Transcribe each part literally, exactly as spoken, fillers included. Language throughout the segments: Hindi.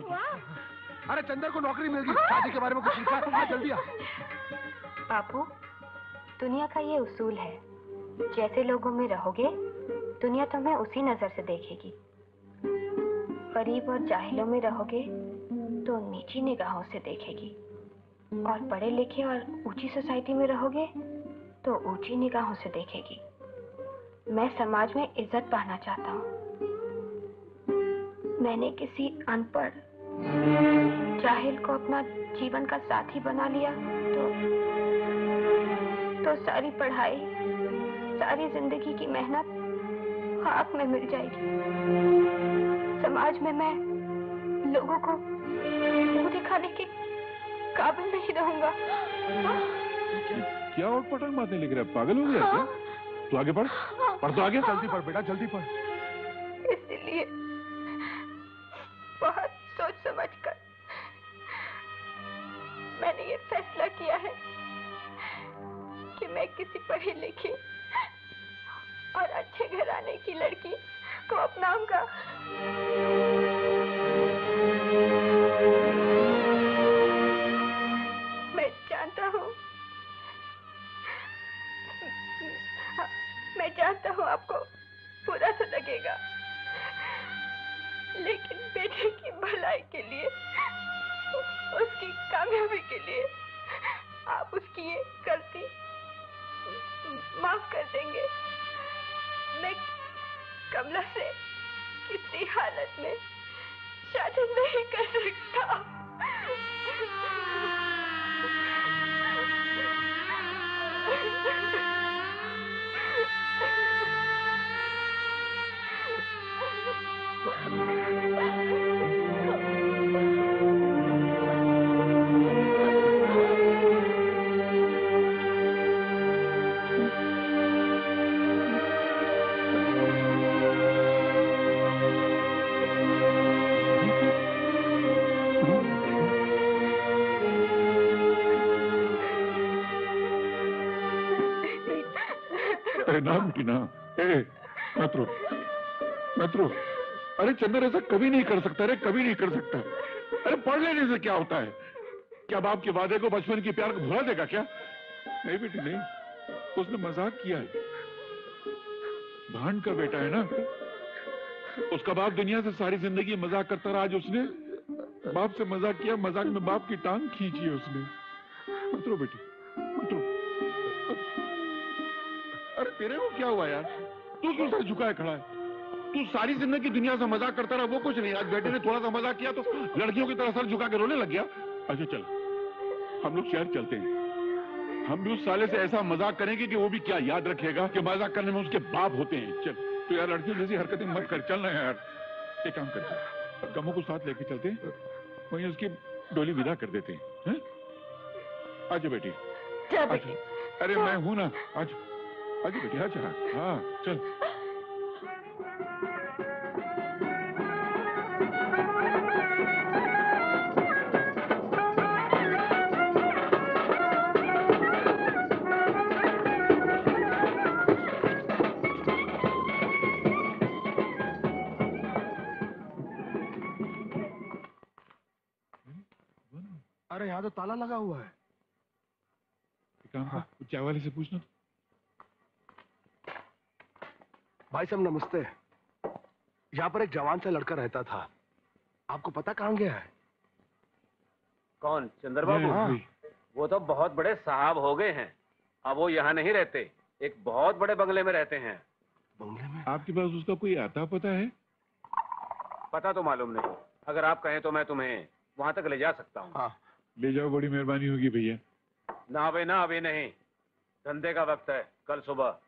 हुआ? अरे चंदर को नौकरी मिल गई, शादी के बारे में कुछ सीखा, जल्दी आ। बापू, दुनिया का ये उसूल है, जैसे लोगों में रहोगे दुनिया तुम्हें उसी नजर से देखेगी। गरीब और जाहिलों में रहोगे तो नीची निगाहों से देखेगी, और पढ़े लिखे और ऊंची सोसाइटी में रहोगे तो ऊंची निगाहों से देखेगी। मैं समाज में इज्जत पाना चाहता हूँ। मैंने किसी अनपढ़ जाहिल को अपना जीवन का साथी बना लिया तो तो सारी पढ़ाई, सारी जिंदगी की मेहनत खाक में मिल जाएगी। समाज में मैं लोगों को मुंह दिखाने के काबिल नहीं रहूंगा। क्या और पटक मारने लग रहा है? पागल हो गया क्या? तू आगे पढ़, पढ़ तो आगे, जल्दी पढ़ बेटा, जल्दी पढ़। इसलिए बहुत सोच समझ कर मैंने ये फैसला किया है कि मैं किसी पढ़ी लिखी और अच्छे घराने की लड़की को अपनाऊंगा। मैं जानता हूँ, मैं जानता हूँ आपको बुरा तो लगेगा, लेकिन बेटे की भलाई के लिए, उसकी कामयाबी के लिए आप उसकी ये गलती माफ कर देंगे। मैं कमला से किसी हालत में शादी नहीं कर सकता। नाम की ना मतरो, मतरो, अरे चंदर ऐसा कभी नहीं कर सकता, अरे कभी नहीं कर सकता। अरे पढ़ लेने से क्या होता है? क्या बाप के वादे को, बचपन की प्यार को भुला देगा क्या? नहीं बेटी नहीं, उसने मजाक किया है। भांड का बेटा है ना, उसका बाप दुनिया से सारी जिंदगी मजाक करता रहा, आज उसने बाप से मजाक किया, मजाक में बाप की टांग खींची है उसने। मतरो बेटी, अरे तेरे को क्या हुआ यार? तू क्यों सर झुकाए खड़ा है? तू सारी जिंदगी दुनिया से मजाक करता रहा, वो कुछ नहीं, आज बेटे ने थोड़ा सा मजाक किया तो लड़कियों की तरह सर झुका के रोने लग गया। अच्छा चल, हम लोग शहर चलते हैं, हम भी उस साले से ऐसा मजाक करेंगे कि वो भी क्या याद रखेगा कि मजाक करने में उसके बाप होते हैं। चल तो यार, लड़कियों जैसी हरकतें मत कर, चल रहे हैं यार। एक काम करते, गमों को साथ लेके चलते, वहीं उसकी डोली विदा कर देते हैं। अच्छा बेटी, अरे मैं हूँ ना, आज आगे बेटी, अच्छा हाँ चल। अरे यहाँ तो ताला लगा हुआ है। हाँ, चाय वाले से पूछना। भाई साहब नमस्ते, यहाँ पर एक जवान सा लड़का रहता था, आपको पता कहाँ गया है? कौन? चंदर बाबू? हाँ। वो तो बहुत बड़े साहब हो गए हैं, अब वो यहाँ नहीं रहते, एक बहुत बड़े बंगले में रहते हैं। बंगले में? आपके पास उसका कोई आता पता है? पता तो मालूम नहीं, अगर आप कहें तो मैं तुम्हें वहाँ तक ले जा सकता हूँ। हाँ। ले जाओ, बड़ी मेहरबानी होगी भैया। ना अभी ना, अभी नहीं, धंधे का वक्त है, कल सुबह।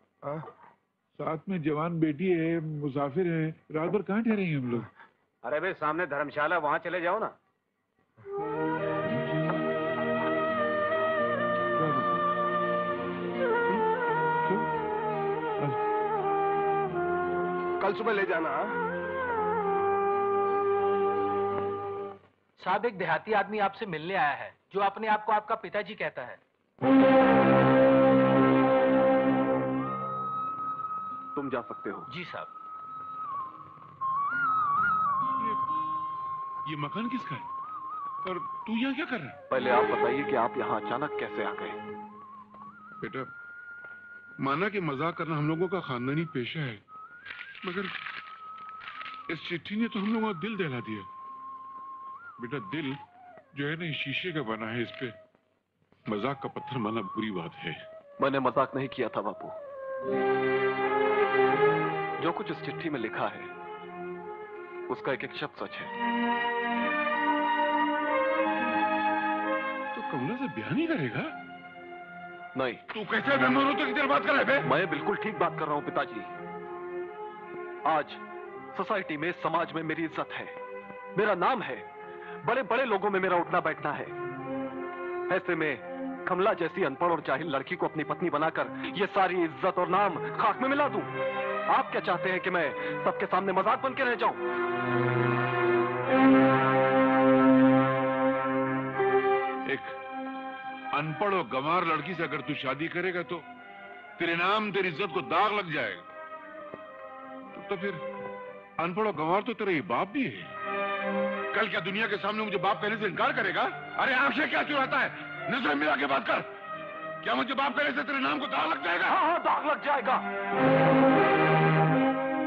साथ में जवान बेटी है, मुसाफिर है, रात भर कहाँ ठहरेंगे हम लोग? अरे भाई सामने धर्मशाला, वहाँ चले जाओ ना। कल सुबह ले जाना। साहब, एक देहाती आदमी आपसे मिलने आया है, जो अपने आप को आपका पिताजी कहता है। तुम जा सकते हो। जी साहब। ये, ये मकान किसका है और तू यहाँ क्या कर रहा है? पहले आप बताइए कि आप यहाँ अचानक कैसे आ गए? बेटा, माना कि मजाक करना हम लोगों का खानदानी पेशा है, मगर इस चिट्ठी ने तो हम लोगों का दिल दहला दिया। बेटा, दिल जो है ना शीशे का बना है, इस पे मजाक का पत्थर माना बुरी बात है। मैंने मजाक नहीं किया था बापू। जो कुछ इस चिट्ठी में लिखा है उसका एक एक शब्द सच है। तो कमला से ब्याह नहीं करेगा? नहीं। तू कैसे बेमनोरत की तरह बात कर रहा है? मैं बिल्कुल ठीक बात कर रहा हूँ पिताजी। आज सोसाइटी में, समाज में मेरी इज्जत है, मेरा नाम है, बड़े बड़े लोगों में मेरा उठना बैठना है। ऐसे में कमला जैसी अनपढ़ और जाहिल लड़की को अपनी पत्नी बनाकर ये सारी इज्जत और नाम खाक में मिला दूं? आप क्या चाहते हैं कि मैं सबके सामने मजाक बन के रह जाऊं? एक अनपढ़ और गंवार लड़की से अगर तू शादी करेगा तो तेरे नाम, तेरी इज्जत को दाग लग जाएगा। तो, तो फिर अनपढ़ और गंवार तो तेरा ये बाप भी है। कल क्या दुनिया के सामने मुझे बाप कहने से इनकार करेगा? अरे आपसे क्या चुराता है? नजर मिला के बात कर। क्या मुझे बाप कहने से तेरे नाम को दाग लग जाएगा? हाँ, हाँ, दाग लग जाएगा।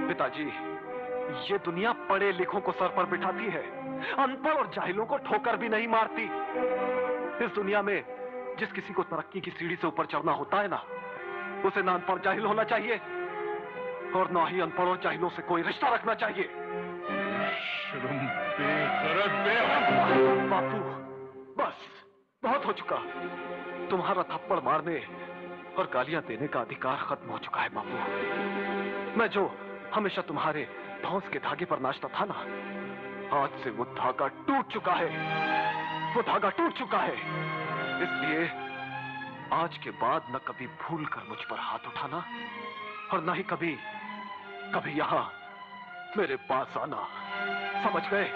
पिताजी, ये दुनिया पढ़े लिखों को सर पर बिठाती है, अनपढ़ और जाहिलों को ठोकर भी नहीं मारती। इस दुनिया में जिस किसी को तरक्की की सीढ़ी से ऊपर चढ़ना होता है ना, उसे ना अनपढ़ जाहिल होना चाहिए और ना ही अनपढ़ और जाहिलों से कोई रिश्ता रखना चाहिए। बापू, बस बहुत हो चुका। तुम्हारा थप्पड़ मारने और गालियां देने का अधिकार खत्म हो चुका है बापू। मैं जो हमेशा तुम्हारे धौंस के धागे पर नाचता था ना, आज से वो धागा टूट चुका है। वो धागा टूट चुका है। इसलिए आज के बाद न कभी भूल कर मुझ पर हाथ उठाना और न ही कभी कभी यहां मेरे पास आना। समझ गए?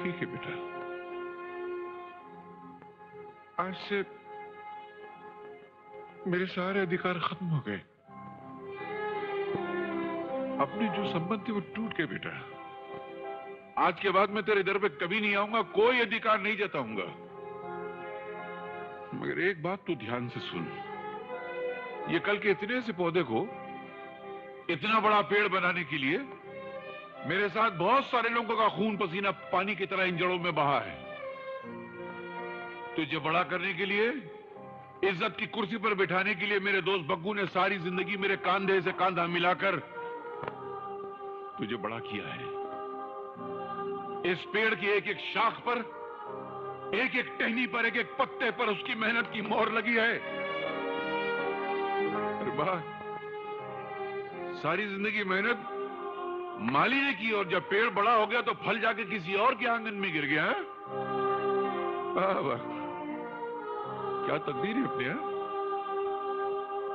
ठीक है बेटा, आज से मेरे सारे अधिकार खत्म हो गए। अपने जो संबंध थे वो टूट गए बेटा। आज के बाद मैं तेरे दर पे कभी नहीं आऊंगा, कोई अधिकार नहीं जताऊंगा। मगर एक बात तू ध्यान से सुन, ये कल के इतने से पौधे को इतना बड़ा पेड़ बनाने के लिए मेरे साथ बहुत सारे लोगों का खून पसीना पानी की तरह इन जड़ों में बहा है। तुझे बड़ा करने के लिए, इज्जत की कुर्सी पर बिठाने के लिए मेरे दोस्त बग्गू ने सारी जिंदगी मेरे कांधे से कांधा मिलाकर तुझे बड़ा किया है। इस पेड़ की एक एक शाख पर, एक एक टहनी पर, एक एक पत्ते पर उसकी मेहनत की मोहर लगी है। अरे वाह, सारी जिंदगी मेहनत माली ने की और जब पेड़ बड़ा हो गया तो फल जाके किसी और के आंगन में गिर गया। वाह, क्या तकदीर है अपने।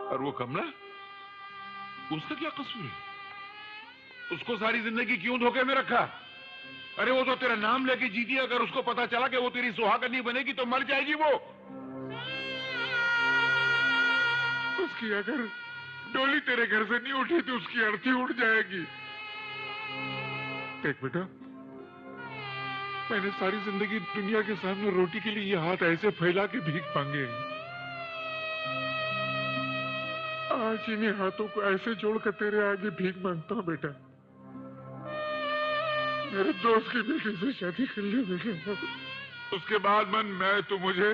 और वो कमला, उसका क्या कसूर है? उसको सारी जिंदगी क्यों धोखे में रखा? अरे वो तो तेरा नाम लेके जीती है, अगर उसको पता चला कि वो तेरी सुहागन बनेगी तो मर जाएगी वो। उसकी अगर डोली तेरे घर से नहीं उठी तो उसकी अर्थी उड़ जाएगी। देख बेटा, मैंने सारी जिंदगी दुनिया के सामने रोटी के लिए ये हाथ ऐसे फैला के भीख मांगे हैं। आज इन्हीं हाथों को ऐसे जोड़कर तेरे आगे भीख मांगता हूँ बेटा। मेरे दोस्त की बेटी से शादी कर ले बेटा, उसके बाद मन मैं तो मुझे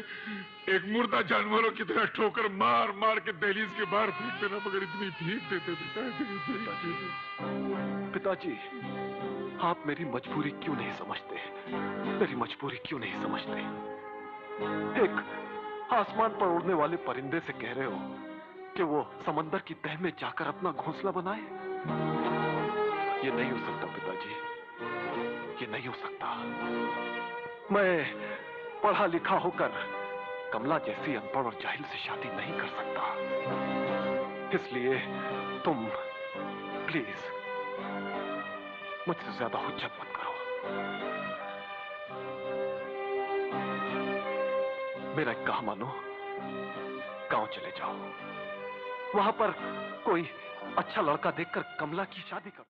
एक मुर्दा जानवरों की तरह ठोकर मार मार के दहलीज के बाहर फेंक देना, मगर इतनी भीख देते बेटा। पिताजी, आप मेरी मजबूरी क्यों नहीं समझते? मेरी मजबूरी क्यों नहीं समझते? एक आसमान पर उड़ने वाले परिंदे से कह रहे हो कि वो समंदर की तह में जाकर अपना घोंसला बनाए? ये नहीं हो सकता पिताजी, ये नहीं हो सकता। मैं पढ़ा लिखा होकर कमला जैसी अनपढ़ और जाहिल से शादी नहीं कर सकता। इसलिए तुम प्लीज मुझसे ज्यादा हुज्जत मत करो। मेरा एक कहा मानो, गांव चले जाओ, वहां पर कोई अच्छा लड़का देखकर कमला की शादी करो।